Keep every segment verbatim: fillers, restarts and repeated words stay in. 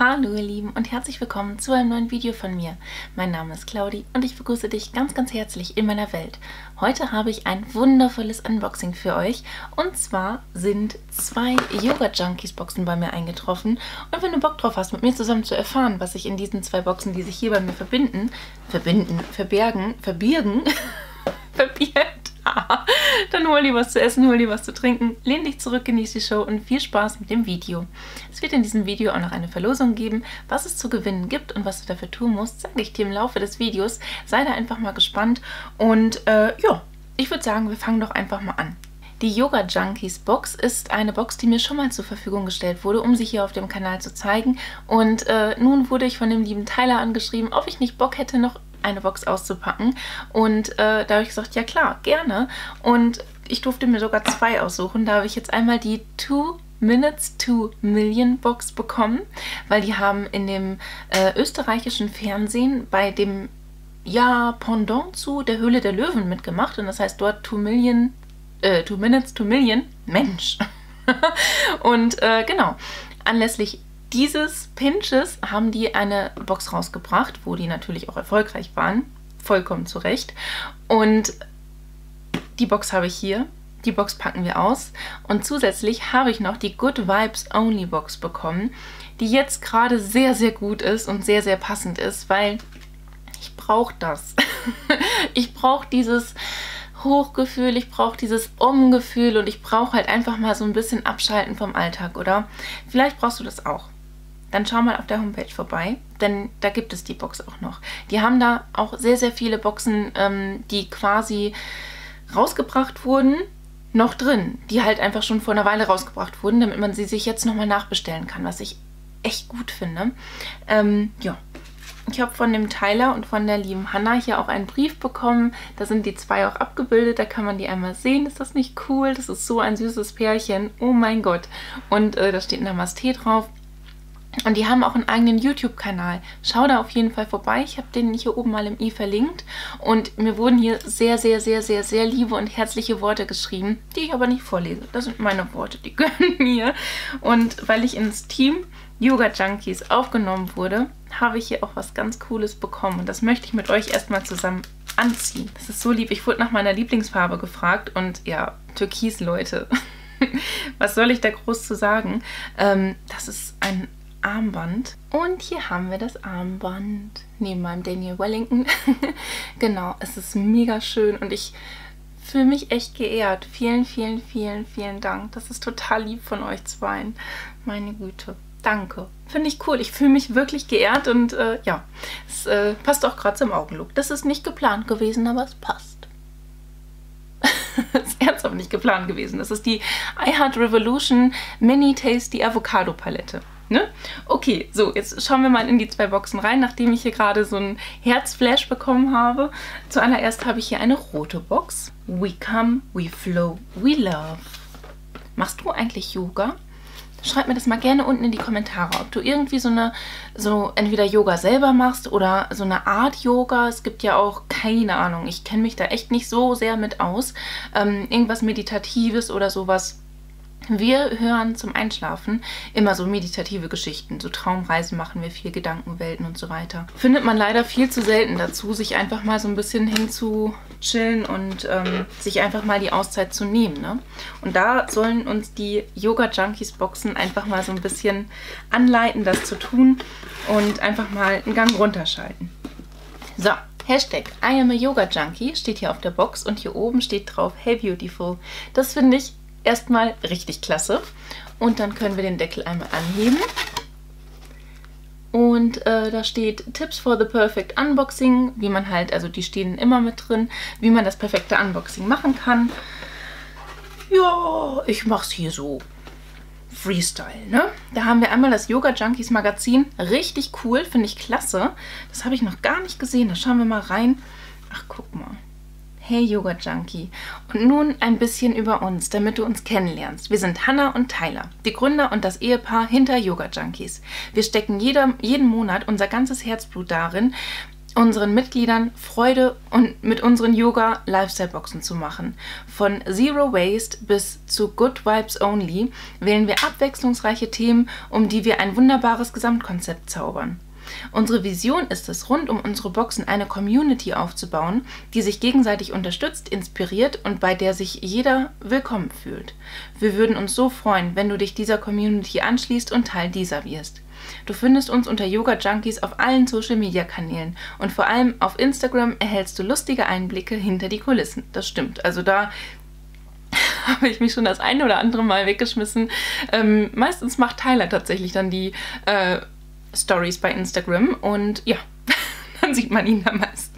Hallo ihr Lieben und herzlich willkommen zu einem neuen Video von mir. Mein Name ist Claudi und ich begrüße dich ganz ganz herzlich in meiner Welt. Heute habe ich ein wundervolles Unboxing für euch und zwar sind zwei Yoga Junkies Boxen bei mir eingetroffen und wenn du Bock drauf hast, mit mir zusammen zu erfahren, was sich in diesen zwei Boxen, die sich hier bei mir verbinden, verbinden, verbergen, verbirgen, verbirgt, dann hol dir was zu essen, hol dir was zu trinken, lehn dich zurück, genieß die Show und viel Spaß mit dem Video. Es wird in diesem Video auch noch eine Verlosung geben. Was es zu gewinnen gibt und was du dafür tun musst, sage ich dir im Laufe des Videos. Sei da einfach mal gespannt und äh, ja, ich würde sagen, wir fangen doch einfach mal an. Die Yoga Junkies Box ist eine Box, die mir schon mal zur Verfügung gestellt wurde, um sie hier auf dem Kanal zu zeigen. Und äh, nun wurde ich von dem lieben Tyler angeschrieben, ob ich nicht Bock hätte, noch eine Box auszupacken und äh, da habe ich gesagt, ja klar, gerne und ich durfte mir sogar zwei aussuchen. Da habe ich jetzt einmal die two Minuten two Millionen Box bekommen, weil die haben in dem äh, österreichischen Fernsehen bei dem ja Pendant zu der Höhle der Löwen mitgemacht und das heißt dort two Million, äh, two Minutes, two Million, Mensch. Und äh, genau, anlässlich dieses Pinches haben die eine Box rausgebracht, wo die natürlich auch erfolgreich waren, vollkommen zu Recht. Und die Box habe ich hier, die Box packen wir aus. Und zusätzlich habe ich noch die Good Vibes Only Box bekommen, die jetzt gerade sehr, sehr gut ist und sehr, sehr passend ist, weil ich brauche das. Ich brauche dieses Hochgefühl, ich brauche dieses Umgefühl und ich brauche halt einfach mal so ein bisschen Abschalten vom Alltag, oder? Vielleicht brauchst du das auch. Dann schau mal auf der Homepage vorbei, denn da gibt es die Box auch noch. Die haben da auch sehr, sehr viele Boxen, ähm, die quasi rausgebracht wurden, noch drin. Die halt einfach schon vor einer Weile rausgebracht wurden, damit man sie sich jetzt nochmal nachbestellen kann, was ich echt gut finde. Ähm, ja. Ich habe von dem Tyler und von der lieben Hannah hier auch einen Brief bekommen. Da sind die zwei auch abgebildet, da kann man die einmal sehen. Ist das nicht cool? Das ist so ein süßes Pärchen. Oh mein Gott. Und äh, da steht Namaste drauf. Und die haben auch einen eigenen YouTube-Kanal. Schau da auf jeden Fall vorbei. Ich habe den hier oben mal im i verlinkt. Und mir wurden hier sehr, sehr, sehr, sehr, sehr liebe und herzliche Worte geschrieben, die ich aber nicht vorlese. Das sind meine Worte, die gehören mir. Und weil ich ins Team Yoga Junkies aufgenommen wurde, habe ich hier auch was ganz Cooles bekommen. Und das möchte ich mit euch erstmal zusammen anziehen. Das ist so lieb. Ich wurde nach meiner Lieblingsfarbe gefragt und ja, Türkis, Leute. Was soll ich da groß zu sagen? Ähm, das ist ein Armband. Und hier haben wir das Armband neben meinem Daniel Wellington. Genau, es ist mega schön und ich fühle mich echt geehrt. Vielen, vielen, vielen, vielen Dank. Das ist total lieb von euch zweien. Meine Güte. Danke. Finde ich cool. Ich fühle mich wirklich geehrt und äh, ja, es äh, passt auch gerade zum Augenlook. Das ist nicht geplant gewesen, aber es passt. Es ist ernsthaft nicht geplant gewesen. Das ist die I Heart Revolution Mini Tasty Avocado Palette. Ne? Okay, so, jetzt schauen wir mal in die zwei Boxen rein, nachdem ich hier gerade so einen Herzflash bekommen habe. Zuallererst habe ich hier eine rote Box. We come, we flow, we love. Machst du eigentlich Yoga? Schreib mir das mal gerne unten in die Kommentare, ob du irgendwie so eine, so entweder Yoga selber machst oder so eine Art Yoga. Es gibt ja auch, keine Ahnung, ich kenne mich da echt nicht so sehr mit aus. Ähm, irgendwas Meditatives oder sowas. Wir hören zum Einschlafen immer so meditative Geschichten, so Traumreisen machen wir viel, Gedankenwelten und so weiter. Findet man leider viel zu selten dazu, sich einfach mal so ein bisschen hinzuchillen und ähm, sich einfach mal die Auszeit zu nehmen, ne? Und da sollen uns die Yoga Junkies Boxen einfach mal so ein bisschen anleiten, das zu tun und einfach mal einen Gang runterschalten. So. Hashtag I am a Yoga Junkie steht hier auf der Box und hier oben steht drauf Hey Beautiful. Das finde ich erstmal richtig klasse. Und dann können wir den Deckel einmal anheben. Und äh, da steht Tips for the Perfect Unboxing, wie man halt, also die stehen immer mit drin, wie man das perfekte Unboxing machen kann. Ja, ich mach's hier so Freestyle, ne? Da haben wir einmal das Yoga Junkies Magazin. Richtig cool, finde ich klasse. Das habe ich noch gar nicht gesehen. Da schauen wir mal rein. Ach, guck mal. Hey Yoga Junkie und nun ein bisschen über uns, damit du uns kennenlernst. Wir sind Hannah und Tyler, die Gründer und das Ehepaar hinter Yoga Junkies. Wir stecken jeder, jeden Monat unser ganzes Herzblut darin, unseren Mitgliedern Freude und mit unseren Yoga-Lifestyle-Boxen zu machen. Von Zero Waste bis zu Good Vibes Only wählen wir abwechslungsreiche Themen, um die wir ein wunderbares Gesamtkonzept zaubern. Unsere Vision ist es, rund um unsere Boxen eine Community aufzubauen, die sich gegenseitig unterstützt, inspiriert und bei der sich jeder willkommen fühlt. Wir würden uns so freuen, wenn du dich dieser Community anschließt und Teil dieser wirst. Du findest uns unter Yoga Junkies auf allen Social-Media-Kanälen und vor allem auf Instagram erhältst du lustige Einblicke hinter die Kulissen. Das stimmt, also da habe ich mich schon das eine oder andere Mal weggeschmissen. Ähm, meistens macht Tyler tatsächlich dann die äh, Stories bei Instagram und ja, dann sieht man ihn da meistens.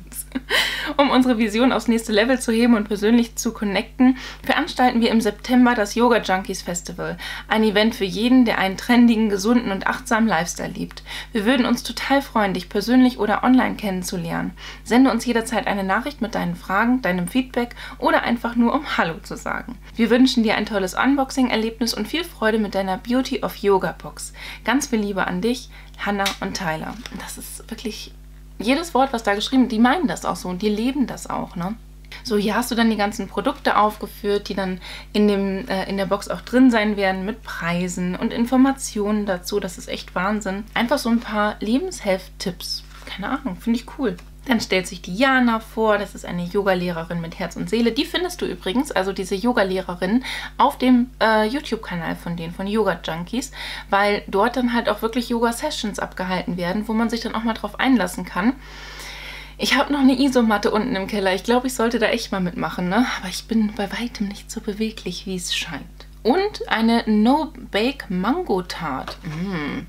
Um unsere Vision aufs nächste Level zu heben und persönlich zu connecten, veranstalten wir im September das Yoga Junkies Festival. Ein Event für jeden, der einen trendigen, gesunden und achtsamen Lifestyle liebt. Wir würden uns total freuen, dich persönlich oder online kennenzulernen. Sende uns jederzeit eine Nachricht mit deinen Fragen, deinem Feedback oder einfach nur um Hallo zu sagen. Wir wünschen dir ein tolles Unboxing-Erlebnis und viel Freude mit deiner Beauty of Yoga Box. Ganz viel Liebe an dich, Hannah und Tyler. Das ist wirklich... Jedes Wort, was da geschrieben wird, die meinen das auch so und die leben das auch, ne? So, hier hast du dann die ganzen Produkte aufgeführt, die dann in, dem, äh, in der Box auch drin sein werden, mit Preisen und Informationen dazu. Das ist echt Wahnsinn. Einfach so ein paar Lebenshealth-Tipps. Keine Ahnung, finde ich cool. Dann stellt sich Diana vor, das ist eine Yogalehrerin mit Herz und Seele. Die findest du übrigens, also diese Yogalehrerin, auf dem äh, YouTube-Kanal von denen, von Yoga Junkies, weil dort dann halt auch wirklich Yoga-Sessions abgehalten werden, wo man sich dann auch mal drauf einlassen kann. Ich habe noch eine Isomatte unten im Keller. Ich glaube, ich sollte da echt mal mitmachen, ne? Aber ich bin bei weitem nicht so beweglich, wie es scheint. Und eine No-Bake-Mango-Tart. Mmh.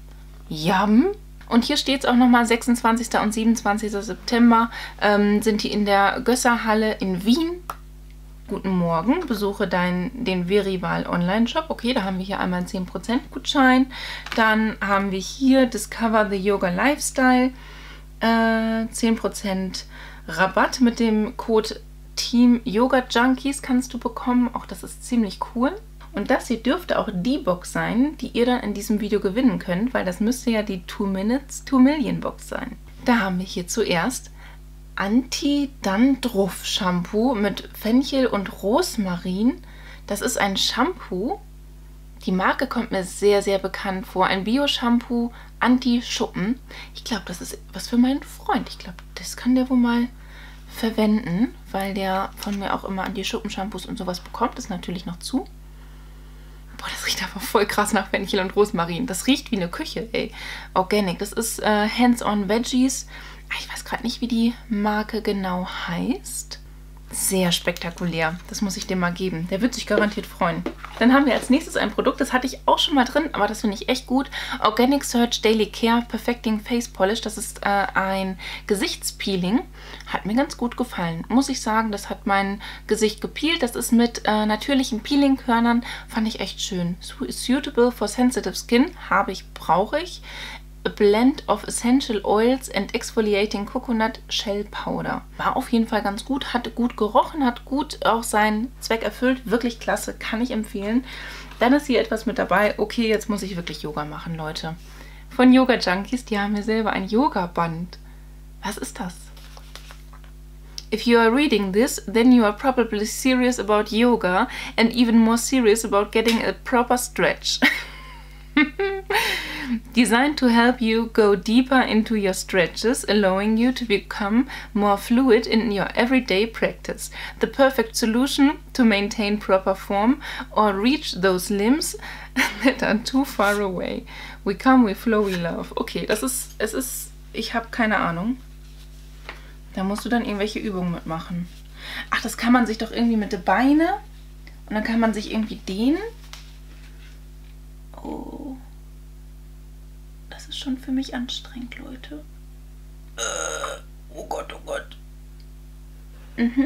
Yum! Und hier steht es auch nochmal, sechsundzwanzigsten und siebenundzwanzigsten September ähm, sind die in der Gösserhalle in Wien. Guten Morgen, besuche dein, den Verival Online-Shop. Okay, da haben wir hier einmal einen zehn Prozent Gutschein. Dann haben wir hier Discover the Yoga Lifestyle. Äh, zehn Prozent Rabatt mit dem Code Team Yoga Junkies kannst du bekommen. Auch das ist ziemlich cool. Und das hier dürfte auch die Box sein, die ihr dann in diesem Video gewinnen könnt, weil das müsste ja die two Minuten two Millionen Box sein. Da haben wir hier zuerst Anti-Dandruff-Shampoo mit Fenchel und Rosmarin. Das ist ein Shampoo. Die Marke kommt mir sehr, sehr bekannt vor. Ein Bio-Shampoo Anti-Schuppen. Ich glaube, das ist was für meinen Freund. Ich glaube, das kann der wohl mal verwenden, weil der von mir auch immer Anti-Schuppen-Shampoos und sowas bekommt. Das natürlich noch zu. Boah, das riecht aber voll krass nach Fenchel und Rosmarin. Das riecht wie eine Küche, ey. Organic. Das ist äh, Hands-on Veggies. Ich weiß gerade nicht, wie die Marke genau heißt. Sehr spektakulär. Das muss ich dem mal geben. Der wird sich garantiert freuen. Dann haben wir als nächstes ein Produkt. Das hatte ich auch schon mal drin, aber das finde ich echt gut. Organic Surge Daily Care Perfecting Face Polish. Das ist äh, ein Gesichtspeeling. Hat mir ganz gut gefallen. Muss ich sagen, das hat mein Gesicht gepeelt. Das ist mit äh, natürlichen Peelingkörnern. Fand ich echt schön. Suitable for sensitive skin. Habe ich, brauche ich. A blend of essential oils and exfoliating coconut shell powder. War auf jeden Fall ganz gut, hat gut gerochen, hat gut auch seinen Zweck erfüllt. Wirklich klasse, kann ich empfehlen. Dann ist hier etwas mit dabei. Okay, jetzt muss ich wirklich Yoga machen, Leute. Von Yoga Junkies, die haben mir selber ein Yoga-Band. Was ist das? If you are reading this, then you are probably serious about yoga and even more serious about getting a proper stretch. Designed to help you go deeper into your stretches, allowing you to become more fluid in your everyday practice. The perfect solution to maintain proper form or reach those limbs that are too far away. We come, we flow, we love. Okay, das ist, es ist, ich habe keine Ahnung. Da musst du dann irgendwelche Übungen mitmachen. Ach, das kann man sich doch irgendwie mit den Beinen und dann kann man sich irgendwie dehnen. Oh. Das ist schon für mich anstrengend, Leute. Äh, oh Gott, oh Gott. Mhm.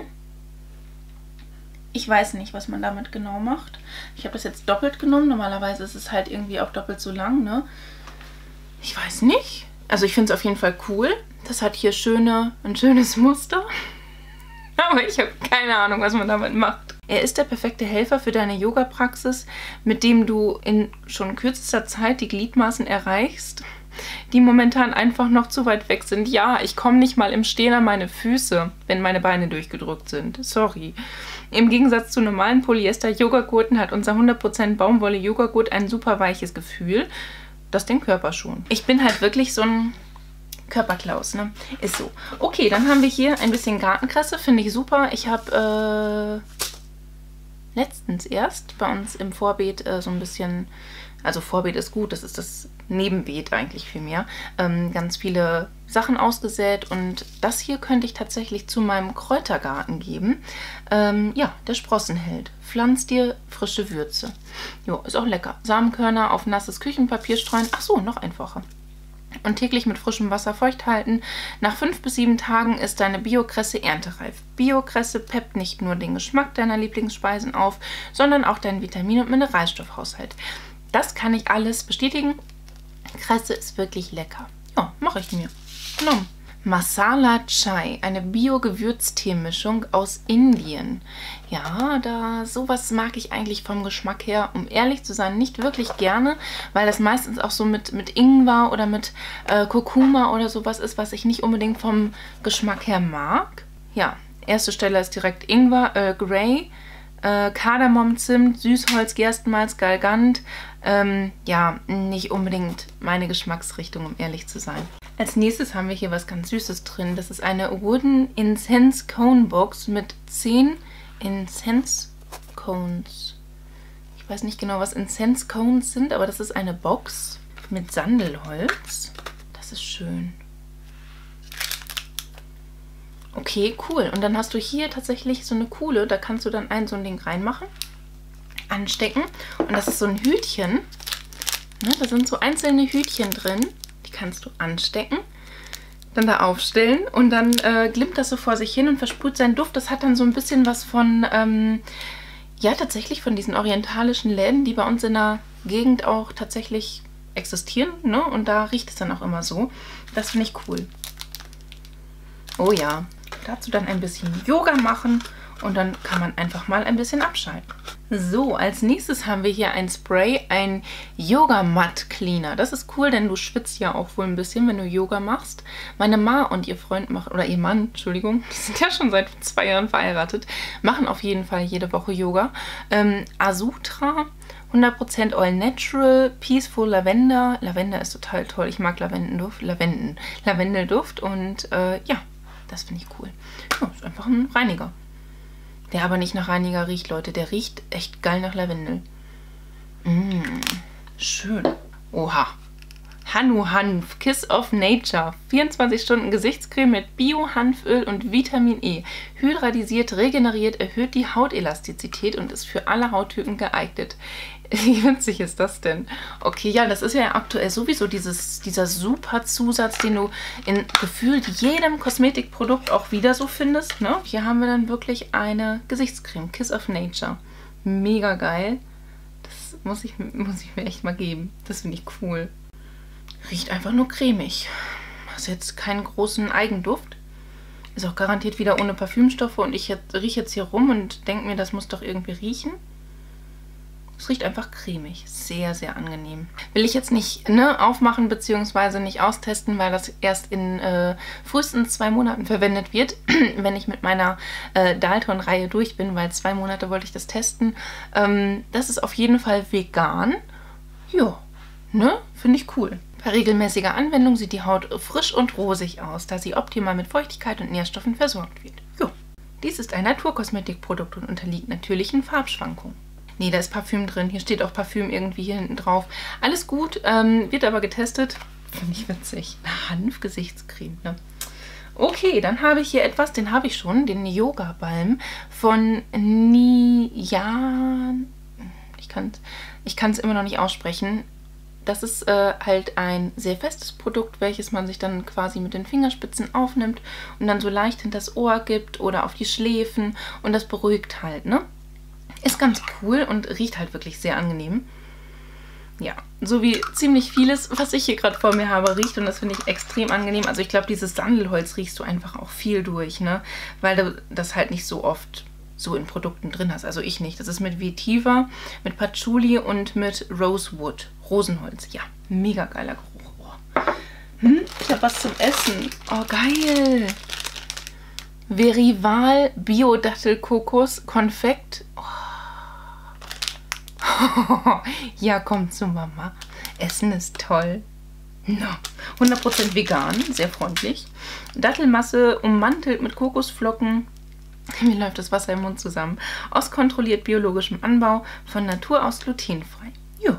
Ich weiß nicht, was man damit genau macht. Ich habe das jetzt doppelt genommen. Normalerweise ist es halt irgendwie auch doppelt so lang, ne? Ich weiß nicht. Also ich finde es auf jeden Fall cool. Das hat hier schöne, ein schönes Muster. Aber ich habe keine Ahnung, was man damit macht. Er ist der perfekte Helfer für deine Yoga-Praxis, mit dem du in schon kürzester Zeit die Gliedmaßen erreichst, die momentan einfach noch zu weit weg sind. Ja, ich komme nicht mal im Stehen an meine Füße, wenn meine Beine durchgedrückt sind. Sorry. Im Gegensatz zu normalen Polyester-Yogagurten hat unser hundert Prozent Baumwolle-Yogagurt ein super weiches Gefühl. Das den Körper schon. Ich bin halt wirklich so ein Körperklaus, ne? Ist so. Okay, dann haben wir hier ein bisschen Gartenkresse. Finde ich super. Ich habe äh, letztens erst bei uns im Vorbeet äh, so ein bisschen... Also Vorbeet ist gut, das ist das Nebenbeet eigentlich vielmehr. Ähm, ganz viele Sachen ausgesät und das hier könnte ich tatsächlich zu meinem Kräutergarten geben. Ähm, ja, der Sprossenheld. Pflanz dir frische Würze. Jo, ist auch lecker. Samenkörner auf nasses Küchenpapier streuen. Ach so, noch einfacher. Und täglich mit frischem Wasser feucht halten. Nach fünf bis sieben Tagen ist deine Bio-Kresse erntereif. Bio-Kresse peppt nicht nur den Geschmack deiner Lieblingsspeisen auf, sondern auch deinen Vitamin- und Mineralstoffhaushalt. Das kann ich alles bestätigen. Kresse ist wirklich lecker. Ja, mache ich mir. Genau. Masala Chai, eine Bio-Gewürztee-Mischung aus Indien. Ja, da sowas mag ich eigentlich vom Geschmack her, um ehrlich zu sein, nicht wirklich gerne, weil das meistens auch so mit, mit Ingwer oder mit äh, Kurkuma oder sowas ist, was ich nicht unbedingt vom Geschmack her mag. Ja, erste Stelle ist direkt Ingwer, Earl Grey, Äh, Kardamom, Zimt, Süßholz, Gerstenmalz, Galgant. Ähm, ja, nicht unbedingt meine Geschmacksrichtung, um ehrlich zu sein. Als nächstes haben wir hier was ganz Süßes drin. Das ist eine Wooden Incense Cone Box mit zehn Incense Cones. Ich weiß nicht genau, was Incense Cones sind, aber das ist eine Box mit Sandelholz. Das ist schön. Okay, cool. Und dann hast du hier tatsächlich so eine Kuhle. Da kannst du dann ein so ein Ding reinmachen, anstecken. Und das ist so ein Hütchen. Ne, da sind so einzelne Hütchen drin. Die kannst du anstecken, dann da aufstellen. Und dann äh, glimmt das so vor sich hin und versprüht seinen Duft. Das hat dann so ein bisschen was von, ähm, ja tatsächlich von diesen orientalischen Läden, die bei uns in der Gegend auch tatsächlich existieren. Ne? Und da riecht es dann auch immer so. Das finde ich cool. Oh ja. Dazu dann ein bisschen Yoga machen und dann kann man einfach mal ein bisschen abschalten. So, als nächstes haben wir hier ein Spray, ein Yoga-Matt-Cleaner. Das ist cool, denn du schwitzt ja auch wohl ein bisschen, wenn du Yoga machst. Meine Ma und ihr Freund machen, oder ihr Mann, Entschuldigung, die sind ja schon seit zwei Jahren verheiratet, machen auf jeden Fall jede Woche Yoga. Ähm, Asutra, hundert Prozent All Natural, Peaceful Lavender. Lavender ist total toll, ich mag Lavendenduft, Lavenden, Lavendelduft und äh, ja. Das finde ich cool. Ja, ist einfach ein Reiniger. Der aber nicht nach Reiniger riecht, Leute. Der riecht echt geil nach Lavendel. Mm, schön. Oha. Hanu Hanf, Kiss of Nature. vierundzwanzig Stunden Gesichtscreme mit Bio-Hanföl und Vitamin E. Hydratisiert, regeneriert, erhöht die Hautelastizität und ist für alle Hauttypen geeignet. Wie witzig ist das denn? Okay, ja, das ist ja aktuell sowieso dieses, dieser super Zusatz, den du in gefühlt jedem Kosmetikprodukt auch wieder so findest. Ne? Hier haben wir dann wirklich eine Gesichtscreme, Kiss of Nature. Mega geil. Das muss ich, muss ich mir echt mal geben. Das finde ich cool. Riecht einfach nur cremig. Hast jetzt keinen großen Eigenduft. Ist auch garantiert wieder ohne Parfümstoffe und ich rieche jetzt hier rum und denke mir, das muss doch irgendwie riechen. Es riecht einfach cremig. Sehr, sehr angenehm. Will ich jetzt nicht ne, aufmachen bzw. nicht austesten, weil das erst in äh, frühestens zwei Monaten verwendet wird, wenn ich mit meiner äh, Dalton-Reihe durch bin, weil zwei Monate wollte ich das testen. Ähm, das ist auf jeden Fall vegan. Ja, ne? Finde ich cool. Bei regelmäßiger Anwendung sieht die Haut frisch und rosig aus, da sie optimal mit Feuchtigkeit und Nährstoffen versorgt wird. Jo. Dies ist ein Naturkosmetikprodukt und unterliegt natürlichen Farbschwankungen. Nee, da ist Parfüm drin. Hier steht auch Parfüm irgendwie hier hinten drauf. Alles gut, ähm, wird aber getestet. Finde ich witzig. Eine Hanf-Gesichtscreme, ne? Okay, dann habe ich hier etwas, den habe ich schon, den Yoga-Balm von Niya. Ich kann ich kann es immer noch nicht aussprechen. Das ist äh, halt ein sehr festes Produkt, welches man sich dann quasi mit den Fingerspitzen aufnimmt und dann so leicht hinter das Ohr gibt oder auf die Schläfen und das beruhigt halt, ne? Ist ganz cool und riecht halt wirklich sehr angenehm. Ja, so wie ziemlich vieles, was ich hier gerade vor mir habe, riecht und das finde ich extrem angenehm. Also ich glaube, dieses Sandelholz riechst du einfach auch viel durch, ne? Weil du das halt nicht so oft so in Produkten drin hast. Also ich nicht. Das ist mit Vetiver, mit Patchouli und mit Rosewood. Rosenholz, ja. Mega geiler Geruch. Oh. was zum Essen. Oh, geil. Verival Bio-Dattel-Kokos Konfekt. Oh. Oh, ja, komm zu Mama. Essen ist toll. No. hundert Prozent vegan, sehr freundlich. Dattelmasse ummantelt mit Kokosflocken. Mir läuft das Wasser im Mund zusammen. Aus kontrolliert biologischem Anbau, von Natur aus glutenfrei. Jo.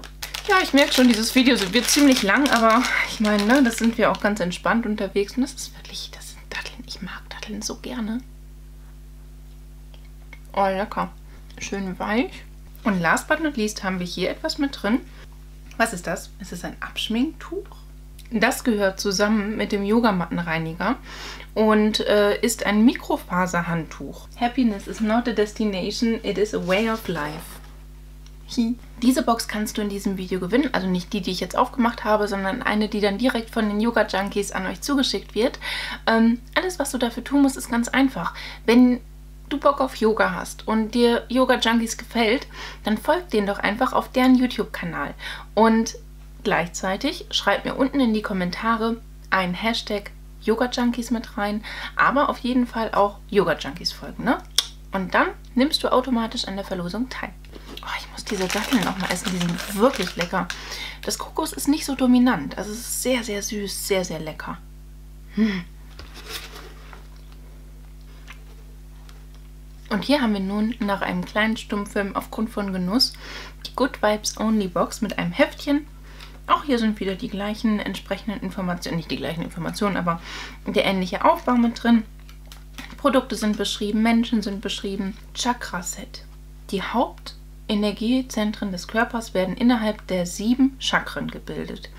Ja, ich merke schon, dieses Video wird ziemlich lang, aber ich meine, ne, das sind wir auch ganz entspannt unterwegs. Und das ist wirklich, das sind Datteln. Ich mag Datteln so gerne. Oh, lecker. Schön weich. Und last but not least haben wir hier etwas mit drin. Was ist das? Es ist ein Abschminktuch. Das gehört zusammen mit dem Yogamattenreiniger und äh, ist ein Mikrofaserhandtuch. Happiness is not a destination, it is a way of life. Hi. Diese Box kannst du in diesem Video gewinnen, also nicht die, die ich jetzt aufgemacht habe, sondern eine, die dann direkt von den Yoga Junkies an euch zugeschickt wird. Ähm, alles, was du dafür tun musst, ist ganz einfach. Wenn du Bock auf Yoga hast und dir Yoga Junkies gefällt, dann folgt denen doch einfach auf deren YouTube-Kanal. Und gleichzeitig schreib mir unten in die Kommentare ein Hashtag Yoga Junkies mit rein, aber auf jeden Fall auch Yoga Junkies folgen, ne? Und dann nimmst du automatisch an der Verlosung teil. Oh, ich muss diese Datteln nochmal essen, die sind wirklich lecker. Das Kokos ist nicht so dominant, also es ist sehr, sehr süß, sehr, sehr lecker. Hm. Und hier haben wir nun nach einem kleinen Stummfilm aufgrund von Genuss die Good Vibes Only Box mit einem Heftchen. Auch hier sind wieder die gleichen entsprechenden Informationen, nicht die gleichen Informationen, aber der ähnliche Aufbau mit drin. Produkte sind beschrieben, Menschen sind beschrieben. Chakra-Set. Die Hauptenergiezentren des Körpers werden innerhalb der sieben Chakren gebildet.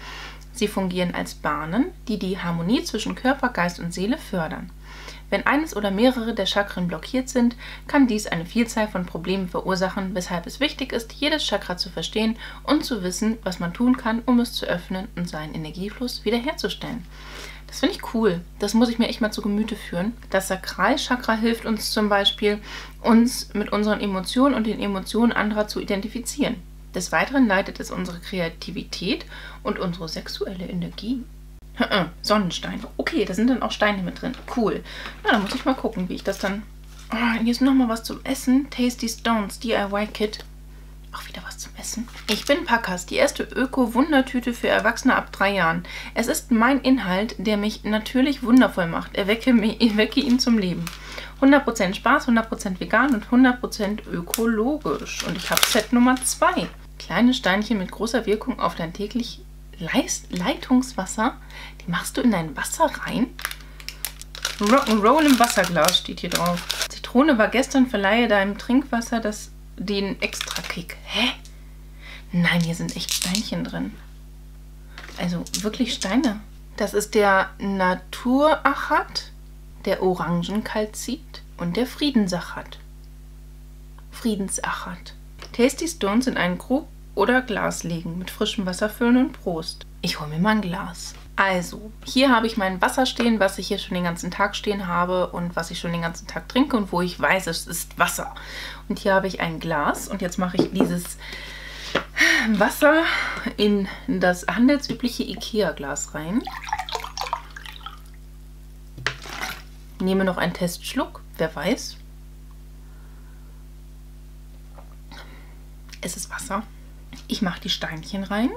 Sie fungieren als Bahnen, die die Harmonie zwischen Körper, Geist und Seele fördern. Wenn eines oder mehrere der Chakren blockiert sind, kann dies eine Vielzahl von Problemen verursachen, weshalb es wichtig ist, jedes Chakra zu verstehen und zu wissen, was man tun kann, um es zu öffnen und seinen Energiefluss wiederherzustellen. Das finde ich cool. Das muss ich mir echt mal zu Gemüte führen. Das Sakralchakra hilft uns zum Beispiel, uns mit unseren Emotionen und den Emotionen anderer zu identifizieren. Des Weiteren leitet es unsere Kreativität und unsere sexuelle Energie. Sonnenstein. Okay, da sind dann auch Steine mit drin. Cool. Na, dann muss ich mal gucken, wie ich das dann... Oh, hier ist nochmal was zum Essen. Tasty Stones D I Y Kit. Auch wieder was zum Essen. Ich bin Packers, die erste Öko-Wundertüte für Erwachsene ab drei Jahren. Es ist mein Inhalt, der mich natürlich wundervoll macht. Erwecke, mich, erwecke ihn zum Leben. hundert Prozent Spaß, hundert Prozent vegan und hundert Prozent ökologisch. Und ich habe Set Nummer zwei. Kleine Steinchen mit großer Wirkung auf dein täglich Leitungswasser, die machst du in dein Wasser rein. Rock'n'Roll im Wasserglas steht hier drauf. Zitrone war gestern, verleihe deinem Trinkwasser das, den Extra-Kick. Hä? Nein, hier sind echt Steinchen drin. Also wirklich Steine. Das ist der Naturachat, der Orangenkalzit und der Friedensachat. Friedensachat. Tasty Stones in einen Krug oder Glas legen, mit frischem Wasser füllen und Prost. Ich hole mir mal ein Glas. Also, hier habe ich mein Wasser stehen, was ich hier schon den ganzen Tag stehen habe und was ich schon den ganzen Tag trinke und wo ich weiß, es ist Wasser. Und hier habe ich ein Glas und jetzt mache ich dieses Wasser in das handelsübliche Ikea-Glas rein. Nehme noch einen Testschluck, wer weiß. Es ist Wasser. Ich mache die Steinchen rein.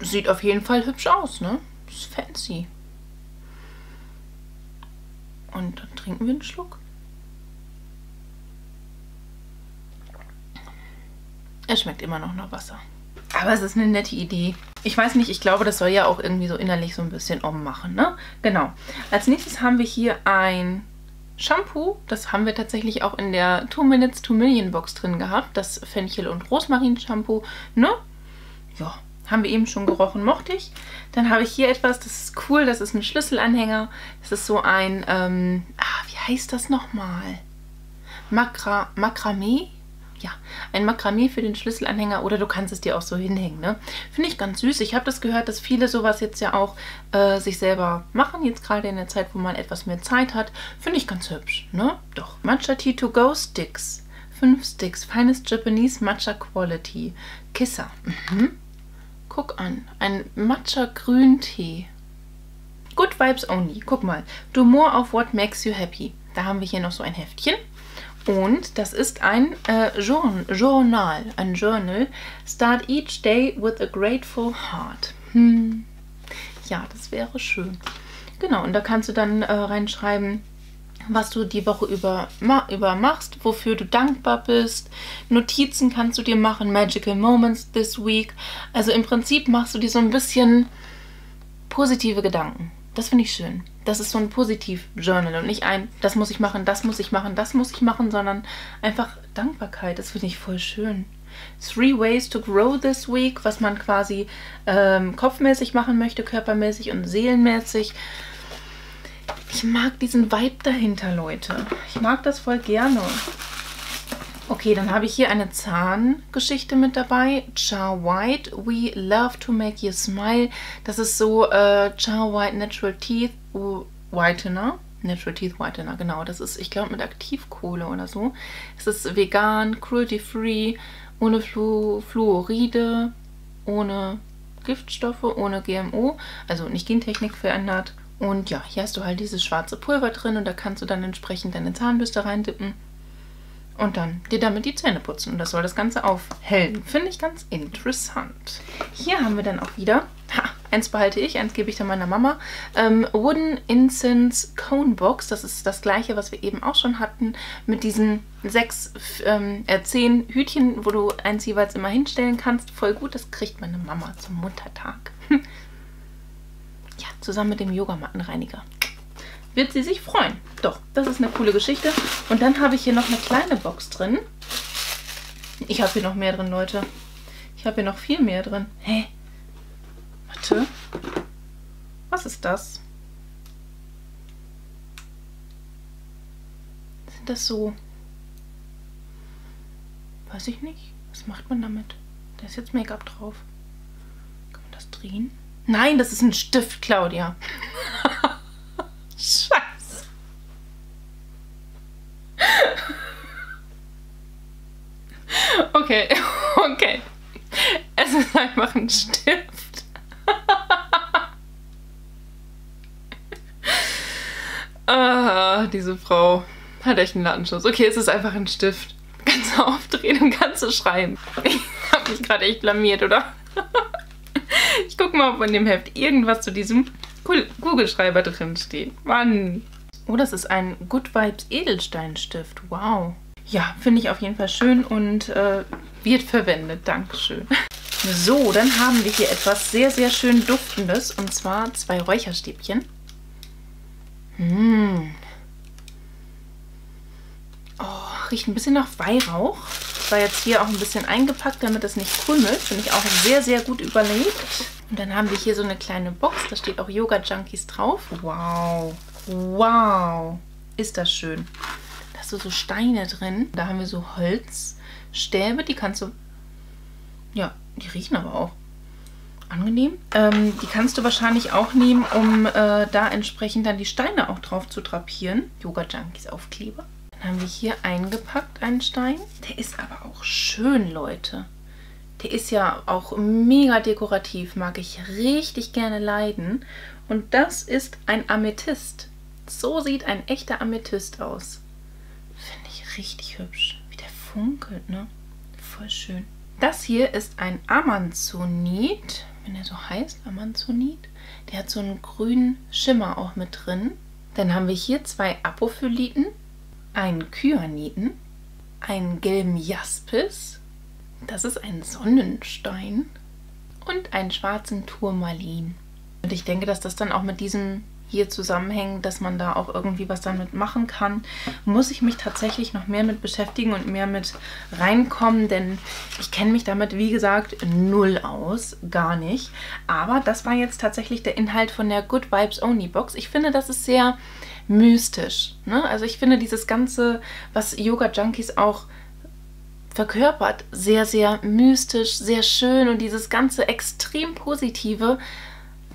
Sieht auf jeden Fall hübsch aus, ne? Ist fancy. Und dann trinken wir einen Schluck. Es schmeckt immer noch nach Wasser. Aber es ist eine nette Idee. Ich weiß nicht, ich glaube, das soll ja auch irgendwie so innerlich so ein bisschen ummachen, ne? Genau. Als nächstes haben wir hier ein Shampoo, das haben wir tatsächlich auch in der two Minutes two Millionen Box drin gehabt. Das Fenchel- und Rosmarin-Shampoo, ne? Ja, haben wir eben schon gerochen, mochte ich. Dann habe ich hier etwas, das ist cool, das ist ein Schlüsselanhänger. Das ist so ein, ähm, ah, wie heißt das nochmal? Makra, Makramee? Ja, ein Makramee für den Schlüsselanhänger oder du kannst es dir auch so hinhängen, ne? Finde ich ganz süß. Ich habe das gehört, dass viele sowas jetzt ja auch äh, sich selber machen, jetzt gerade in der Zeit, wo man etwas mehr Zeit hat. Finde ich ganz hübsch, ne? Doch. Matcha Tea to Go Sticks. Fünf Sticks. Finest Japanese Matcha Quality. Kissa. Mhm. Guck an, ein Matcha-Grüntee. Good Vibes Only. Guck mal, do more of what makes you happy. Da haben wir hier noch so ein Heftchen. Und das ist ein äh, Journal, ein Journal. Start each day with a grateful heart. Hm. Ja, das wäre schön. Genau, und da kannst du dann äh, reinschreiben, was du die Woche über, ma über machst, wofür du dankbar bist. Notizen kannst du dir machen, Magical Moments this week. Also im Prinzip machst du dir so ein bisschen positive Gedanken. Das finde ich schön. Das ist so ein Positiv-Journal und nicht ein, das muss ich machen, das muss ich machen, das muss ich machen, sondern einfach Dankbarkeit. Das finde ich voll schön. Three ways to grow this week, was man quasi ähm, kopfmäßig machen möchte, körpermäßig und seelenmäßig. Ich mag diesen Vibe dahinter, Leute. Ich mag das voll gerne. Okay, dann habe ich hier eine Zahngeschichte mit dabei. Char-White, we love to make you smile. Das ist so äh, Char-White Natural Teeth Whitener. Natural Teeth Whitener, genau. Das ist, ich glaube, mit Aktivkohle oder so. Es ist vegan, cruelty-free, ohne Flu Fluoride, ohne Giftstoffe, ohne G M O. Also nicht Gentechnik verändert. Und ja, hier hast du halt dieses schwarze Pulver drin und da kannst du dann entsprechend deine Zahnbürste reindippen und dann dir damit die Zähne putzen. Und das soll das Ganze aufhellen. Finde ich ganz interessant. Hier haben wir dann auch wieder, ha, eins behalte ich, eins gebe ich dann meiner Mama, ähm, Wooden Incense Cone Box. Das ist das gleiche, was wir eben auch schon hatten, mit diesen sechs, ähm, äh, zehn Hütchen, wo du eins jeweils immer hinstellen kannst. Voll gut, das kriegt meine Mama zum Muttertag. Ja, zusammen mit dem Yogamattenreiniger. Wird sie sich freuen. Doch, das ist eine coole Geschichte. Und dann habe ich hier noch eine kleine Box drin. Ich habe hier noch mehr drin, Leute. Ich habe hier noch viel mehr drin. Hä? Warte. Was ist das? Sind das so? Weiß ich nicht. Was macht man damit? Da ist jetzt Make-up drauf. Kann man das drehen? Nein, das ist ein Stift, Claudia. Scheiße. Okay, okay. Es ist einfach ein Stift. Ah, diese Frau hat echt einen Lattenschuss. Okay, es ist einfach ein Stift. Kannst du aufdrehen und kannst du schreiben. Ich habe mich gerade echt blamiert, oder? Ich guck mal, ob in dem Heft irgendwas zu diesem Kugelschreiber drin steht. Mann! Oh, das ist ein Good Vibes Edelsteinstift. Wow! Ja, finde ich auf jeden Fall schön und äh, wird verwendet. Dankeschön. So, dann haben wir hier etwas sehr, sehr schön Duftendes. Und zwar zwei Räucherstäbchen. Hm. Oh, riecht ein bisschen nach Weihrauch. War jetzt hier auch ein bisschen eingepackt, damit es nicht krümelt. Finde ich auch sehr, sehr gut überlegt. Und dann haben wir hier so eine kleine Box. Da steht auch Yoga Junkies drauf. Wow. Wow. Ist das schön. Da hast du so Steine drin. Da haben wir so Holzstäbe. Die kannst du... Ja, die riechen aber auch angenehm. Ähm, die kannst du wahrscheinlich auch nehmen, um äh, da entsprechend dann die Steine auch drauf zu drapieren. Yoga Junkies Aufkleber. Dann haben wir hier eingepackt einen Stein. Der ist aber auch schön, Leute. Der ist ja auch mega dekorativ. Mag ich richtig gerne leiden. Und das ist ein Amethyst. So sieht ein echter Amethyst aus. Finde ich richtig hübsch. Wie der funkelt, ne? Voll schön. Das hier ist ein Amanzonit. Wenn der so heißt, Amanzonit. Der hat so einen grünen Schimmer auch mit drin. Dann haben wir hier zwei Apophyliten. Einen Kyaniten, einen gelben Jaspis, das ist ein Sonnenstein und einen schwarzen Turmalin. Und ich denke, dass das dann auch mit diesem hier zusammenhängt, dass man da auch irgendwie was damit machen kann. Muss ich mich tatsächlich noch mehr mit beschäftigen und mehr mit reinkommen, denn ich kenne mich damit, wie gesagt, null aus, gar nicht. Aber das war jetzt tatsächlich der Inhalt von der Good Vibes Only Box. Ich finde, das ist sehr mystisch, ne? Also ich finde dieses Ganze, was Yoga Junkies auch verkörpert, sehr, sehr mystisch, sehr schön und dieses ganze extrem Positive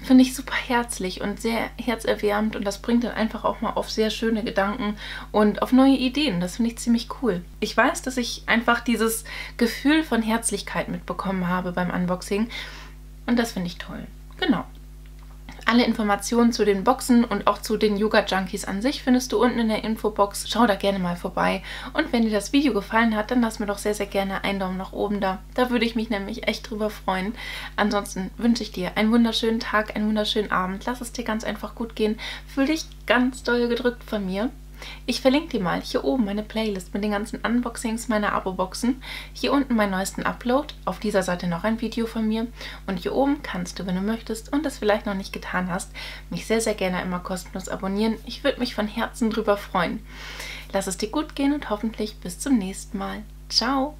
finde ich super herzlich und sehr herzerwärmend und das bringt dann einfach auch mal auf sehr schöne Gedanken und auf neue Ideen. Das finde ich ziemlich cool. Ich weiß, dass ich einfach dieses Gefühl von Herzlichkeit mitbekommen habe beim Unboxing. Und das finde ich toll. Genau. Alle Informationen zu den Boxen und auch zu den Yoga Junkies an sich findest du unten in der Infobox. Schau da gerne mal vorbei. Und wenn dir das Video gefallen hat, dann lass mir doch sehr, sehr gerne einen Daumen nach oben da. Da würde ich mich nämlich echt drüber freuen. Ansonsten wünsche ich dir einen wunderschönen Tag, einen wunderschönen Abend. Lass es dir ganz einfach gut gehen. Fühl dich ganz doll gedrückt von mir. Ich verlinke dir mal hier oben meine Playlist mit den ganzen Unboxings meiner Abo-Boxen, hier unten meinen neuesten Upload, auf dieser Seite noch ein Video von mir und hier oben kannst du, wenn du möchtest und das vielleicht noch nicht getan hast, mich sehr, sehr gerne immer kostenlos abonnieren. Ich würde mich von Herzen drüber freuen. Lass es dir gut gehen und hoffentlich bis zum nächsten Mal. Ciao!